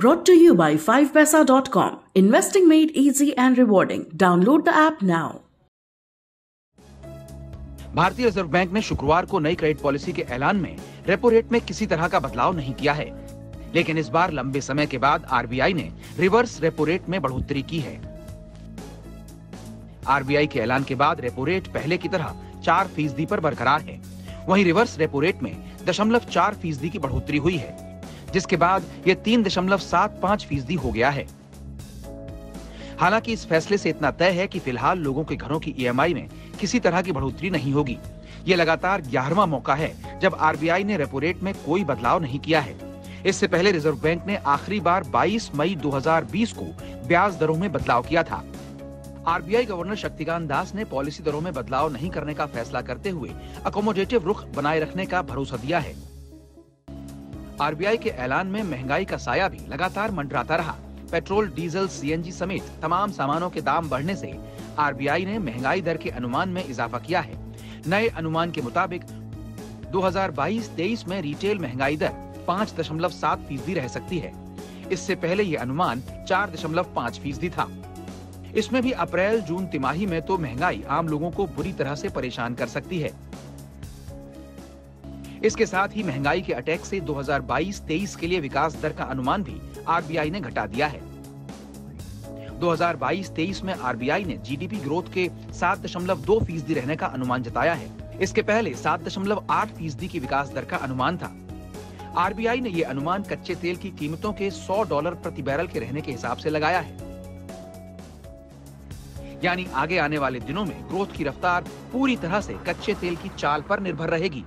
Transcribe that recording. Brought to you by 5paisa.com. Investing made easy and rewarding. Download the app now. भारतीय reserve bank ने शुक्रवार को नई credit policy के ऐलान में रेपो रेट में किसी तरह का बदलाव नहीं किया है, लेकिन इस बार लंबे समय के बाद आरबीआई ने रिवर्स रेपो रेट में बढ़ोतरी की है। आरबीआई के ऐलान के बाद रेपो रेट पहले की तरह 4% पर बरकरार है। वहीं रिवर्स रेपो रेट में 0.4% की बढ़ोतरी हुई है, जिसके बाद यह 3.75% हो गया है। हालांकि इस फैसले से इतना तय है कि फिलहाल लोगों के घरों की ईएमआई में किसी तरह की बढ़ोतरी नहीं होगी। यह लगातार 11वां मौका है जब आरबीआई ने रेपो रेट में कोई बदलाव नहीं किया है। इससे पहले रिजर्व बैंक ने आखिरी बार 22 मई 2020 को ब्याज दरों में बदलाव किया था। आरबीआई गवर्नर शक्तिकांत दास ने पॉलिसी दरों में बदलाव नहीं करने का फैसला करते हुए अकोमोडेटिव रुख बनाए रखने का भरोसा दिया है। आरबीआई के ऐलान में महंगाई का साया भी लगातार मंडराता रहा। पेट्रोल, डीजल, सीएनजी समेत तमाम सामानों के दाम बढ़ने से आरबीआई ने महंगाई दर के अनुमान में इजाफा किया है। नए अनुमान के मुताबिक 2022-23 में रिटेल महंगाई दर 5.7% रह सकती है। इससे पहले ये अनुमान 4.5% था। इसमें भी अप्रैल जून तिमाही में तो महंगाई आम लोगों को बुरी तरह से परेशान कर सकती है। इसके साथ ही महंगाई के अटैक से 2022-23 के लिए विकास दर का अनुमान भी आरबीआई ने घटा दिया है। 2022-23 में आरबीआई ने जीडीपी ग्रोथ के 7.2% रहने का अनुमान जताया है। इसके पहले 7.8% की विकास दर का अनुमान था। आरबीआई ने यह अनुमान कच्चे तेल की कीमतों के $100 प्रति बैरल के रहने के हिसाब से लगाया है। यानी आगे आने वाले दिनों में ग्रोथ की रफ्तार पूरी तरह से कच्चे तेल की चाल पर निर्भर रहेगी।